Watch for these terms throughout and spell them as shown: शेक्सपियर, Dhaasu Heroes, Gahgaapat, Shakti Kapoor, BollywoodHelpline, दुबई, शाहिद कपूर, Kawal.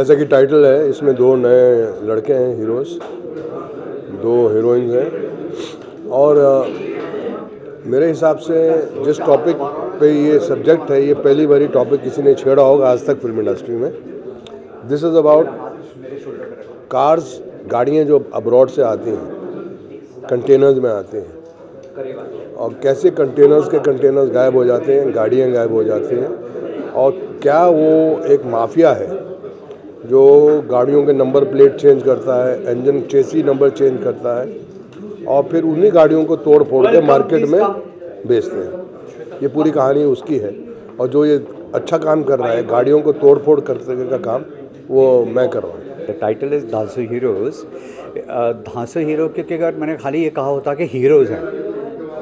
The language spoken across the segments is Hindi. जैसा कि टाइटल है, इसमें दो नए लड़के हैं हीरोज़, दो हीरोइंस हैं। और मेरे हिसाब से जिस टॉपिक पे ये सब्जेक्ट है, ये पहली बार टॉपिक किसी ने छेड़ा होगा आज तक फिल्म इंडस्ट्री में। दिस इज़ अबाउट कार्स, गाड़ियाँ जो अब्रॉड से आती हैं, कंटेनर्स में आती हैं, और कैसे कंटेनर्स के कंटेनर्स गायब हो जाते हैं, गाड़ियाँ गायब हो जाती हैं, और क्या वो एक माफिया है जो गाड़ियों के नंबर प्लेट चेंज करता है, इंजन चेसी नंबर चेंज करता है, और फिर उन्हीं गाड़ियों को तोड़ फोड़ के मार्केट में बेचते हैं। ये पूरी कहानी उसकी है। और जो ये अच्छा काम कर रहा है, गाड़ियों को तोड़ फोड़ करने का काम, वो मैं कर रहा हूँ। The title is धांसू हीरोज़। धांसू हीरो क्योंकि अगर मैंने खाली ये कहा होता कि हीरोज़ हैं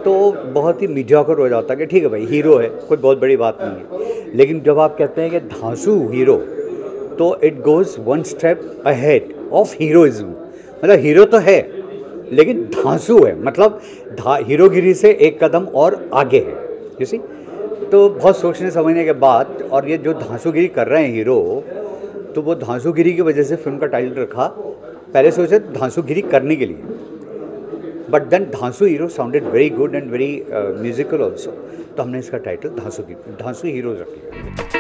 तो बहुत ही मिजाकर हो जाता कि ठीक है भाई हीरो है, कोई बहुत बड़ी बात नहीं है। लेकिन जब आप कहते हैं कि धांसू हीरो, तो it goes one step ahead of heroism. मतलब हीरो तो है लेकिन धांसू है, मतलब हीरोगिरी से एक कदम और आगे है। यू सी, तो बहुत सोचने समझने के बाद, और ये जो धांसूगिरी कर रहे हैं हीरो, तो वो धांसूगिरी की वजह से फिल्म का टाइटल रखा। पहले सोचे धांसूगिरी करने के लिए, बट देन धांसू hero sounded very good and very musical also, तो हमने इसका टाइटल धांसू हीरोज़ रखा।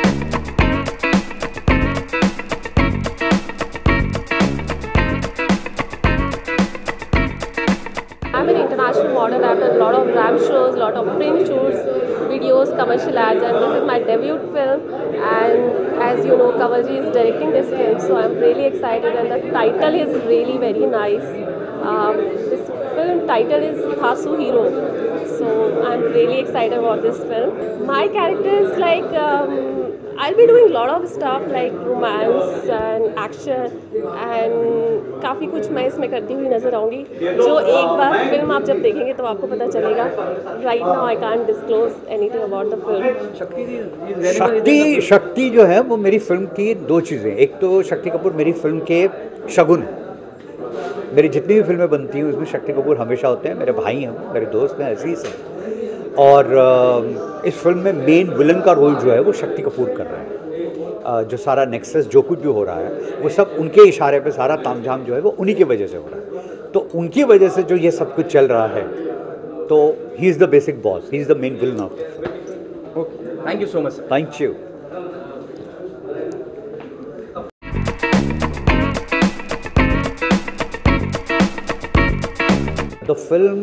Model. I've done a lot of ramp shows, lot of print shoots, videos, commercial ads, and this is my debut film. And as you know, Kawal ji is directing this film, so I'm really excited. And the title is really very nice. This film title is Dhaasu Heroes, so I'm really excited about this film. My character is like I'll be doing lot of stuff like romance and action and काफ़ी कुछ मैं इसमें करती हुई नज़र आऊँगी, जो एक बार फिल्म आप जब देखेंगे तो आपको पता चलेगा। Right now I can't disclose anything about the film. शक्ति जो है वो मेरी फिल्म की दो चीज़ें, एक तो शक्ति कपूर मेरी फिल्म के शगुन, मेरी जितनी भी फिल्में बनती हैं उसमें शक्ति कपूर हमेशा होते हैं, मेरे भाई हैं, मेरे दोस्त हैं, अजीज हैं। और इस फिल्म में मेन विलन का रोल जो है वो शक्ति कपूर कर रहे हैं। जो सारा नेक्सस जो कुछ भी हो रहा है वो सब उनके इशारे पे, सारा तामझाम जो है वो उन्हीं की वजह से हो रहा है। तो उनकी वजह से जो ये सब कुछ चल रहा है, तो he is the basic boss, he is the main villain of the film. Okay, thank you so much. Thank you. The film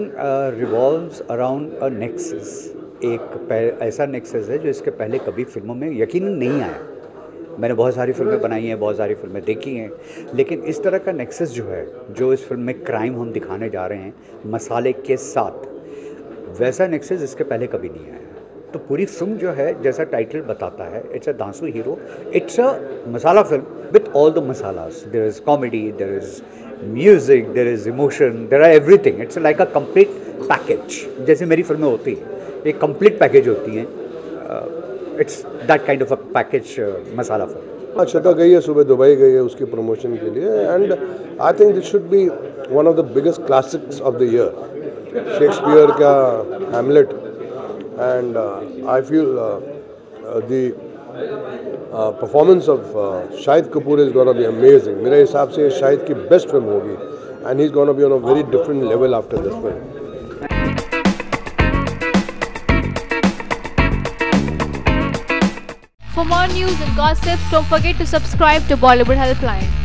revolves around a nexus, एक ऐसा nexus है जो इसके पहले कभी फिल्मों में यकीन नहीं आया। मैंने बहुत सारी फिल्में बनाई हैं, बहुत सारी फिल्में देखी हैं, लेकिन इस तरह का nexus जो है, जो इस फिल्म में क्राइम हम दिखाने जा रहे हैं मसाले के साथ, वैसा nexus इसके पहले कभी नहीं आया। तो पूरी फिल्म जो है, जैसा टाइटल बताता है, इट्स अ धांसू hero, it's a masala film with all the masalas. There is comedy, there is music, there is emotion, there are everything. It's like a complete package, जैसे मेरी फिल्में होती हैं एक कम्प्लीट पैकेज होती हैं। It's that kind of a package masala film. अच्छा गई है, सुबह दुबई गई है उसकी प्रमोशन के लिए, and I think this should be one of the biggest classics of the year, शेक्सपियर का Hamlet. And I feel the performance of शाहिद कपूर is gonna be amazing. मेरे हिसाब से शाहिद की बेस्ट फिल्म होगी, and he is gonna be on a very different level after this film. For more news and gossip, don't forget to subscribe to Bollywood helpline.